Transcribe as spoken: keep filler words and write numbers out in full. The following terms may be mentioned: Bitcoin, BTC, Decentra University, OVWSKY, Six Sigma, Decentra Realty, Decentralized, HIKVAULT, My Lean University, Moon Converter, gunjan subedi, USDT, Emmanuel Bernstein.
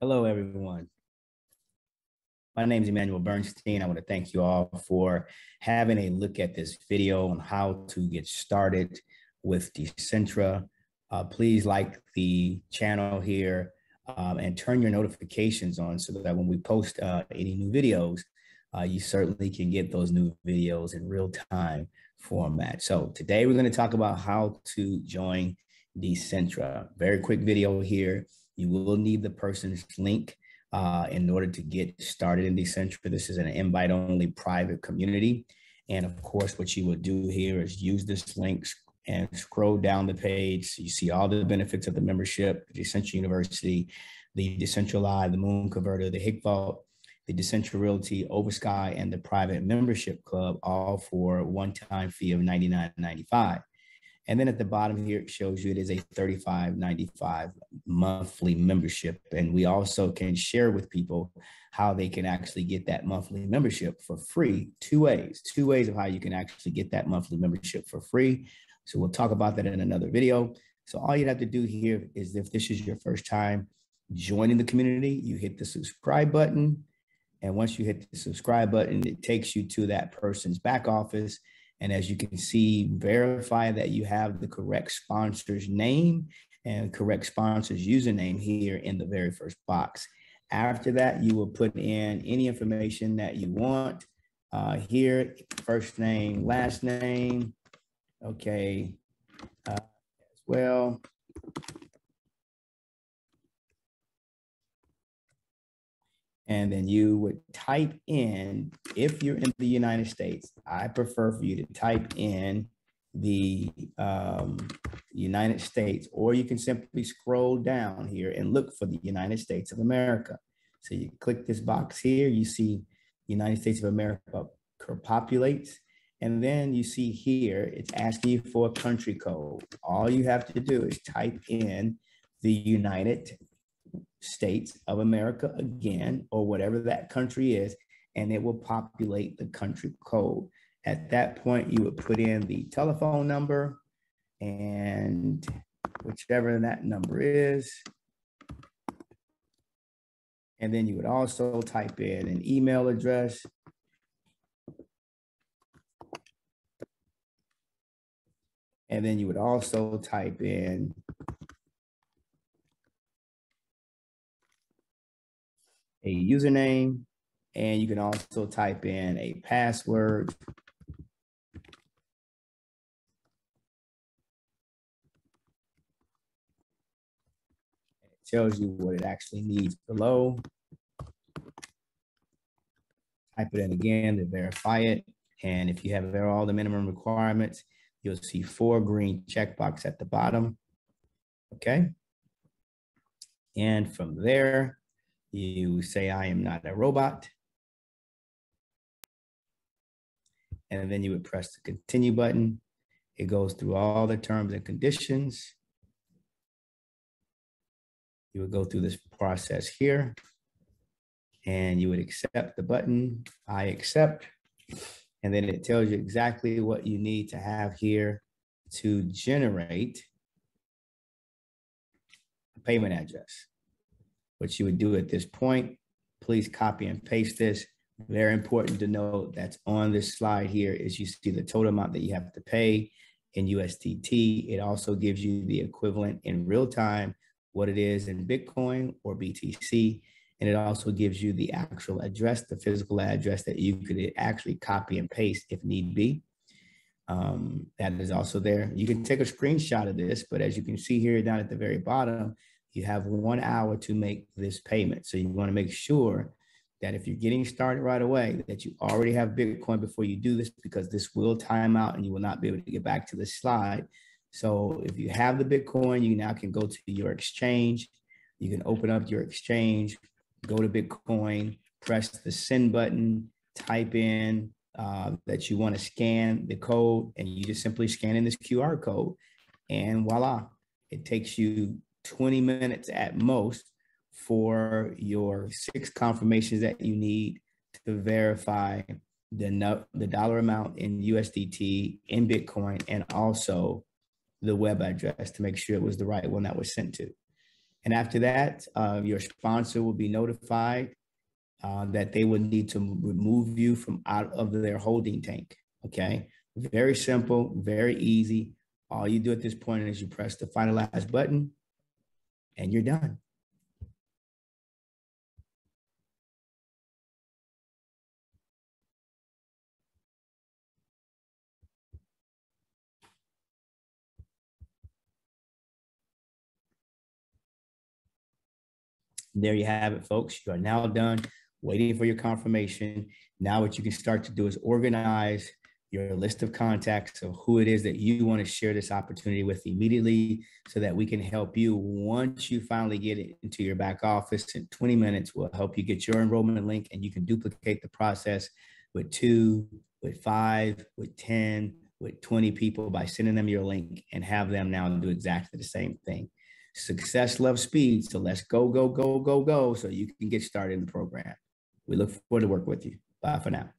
Hello, everyone. My name is Emmanuel Bernstein. I want to thank you all for having a look at this video on how to get started with Decentra. Uh, please like the channel here um, and turn your notifications on so that when we post uh, any new videos, uh, you certainly can get those new videos in real time format. So today we're going to talk about how to join Decentra. Very quick video here. You will need the person's link uh, in order to get started in Decentra. This is an invite-only private community. And of course, what you will do here is use this link and scroll down the page. You see all the benefits of the membership, Decentra University, the Decentralized, the Moon Converter, the HIKVAULT, the Decentra Realty, O V W S K Y, and the private membership club, all for a one-time fee of ninety-nine ninety-five. And then at the bottom here, it shows you it is a thirty-five ninety-five monthly membership. And we also can share with people how they can actually get that monthly membership for free. Two ways, two ways of how you can actually get that monthly membership for free. So we'll talk about that in another video. So all you'd have to do here is, if this is your first time joining the community, you hit the subscribe button. And once you hit the subscribe button, it takes you to that person's back office. And as you can see, verify that you have the correct sponsor's name and correct sponsor's username here in the very first box. After that, you will put in any information that you want uh, here, first name, last name, okay, uh, as well. And then you would type in, if you're in the United States, I prefer for you to type in the um, United States, or you can simply scroll down here and look for the United States of America. So you click this box here, you see United States of America populates. And then you see here, it's asking you for a country code. All you have to do is type in the United States States of America again, or whatever that country is, and it will populate the country code. At that point, you would put in the telephone number and whichever that number is. And then you would also type in an email address. And then you would also type in a username, and you can also type in a password. It tells you what it actually needs below. Type it in again to verify it. And if you have all the minimum requirements, you'll see four green checkboxes at the bottom. Okay. And from there, you say, I am not a robot. And then you would press the continue button. It goes through all the terms and conditions. You would go through this process here and you would accept the button, I accept. And then it tells you exactly what you need to have here to generate a payment address. What you would do at this point, please copy and paste this. Very important to note that's on this slide here is you see the total amount that you have to pay in U S D T. It also gives you the equivalent in real time, what it is in Bitcoin or B T C. And it also gives you the actual address, the physical address that you could actually copy and paste if need be. Um, that is also there. You can take a screenshot of this, but as you can see here down at the very bottom, you have one hour to make this payment. So you want to make sure that if you're getting started right away, that you already have Bitcoin before you do this, because this will time out and you will not be able to get back to this slide. So if you have the Bitcoin, you now can go to your exchange. You can open up your exchange, go to Bitcoin, press the send button, type in uh, that you want to scan the code, and you just simply scan in this Q R code, and voila, it takes you twenty minutes at most for your six confirmations that you need to verify the, no, the dollar amount in U S D T, in Bitcoin, and also the web address to make sure it was the right one that was sent to. And after that, uh, your sponsor will be notified uh, that they will need to remove you from out of their holding tank. Okay. Very simple, very easy. All you do at this point is you press the finalize button and you're done. There you have it, folks. You are now done waiting for your confirmation. Now what you can start to do is organize your list of contacts of who it is that you want to share this opportunity with immediately, so that we can help you once you finally get it into your back office. In twenty minutes, we'll help you get your enrollment link, and you can duplicate the process with two, with five, with ten, with twenty people by sending them your link and have them now do exactly the same thing. Success loves speed. So let's go, go, go, go, go, so you can get started in the program. We look forward to working with you. Bye for now.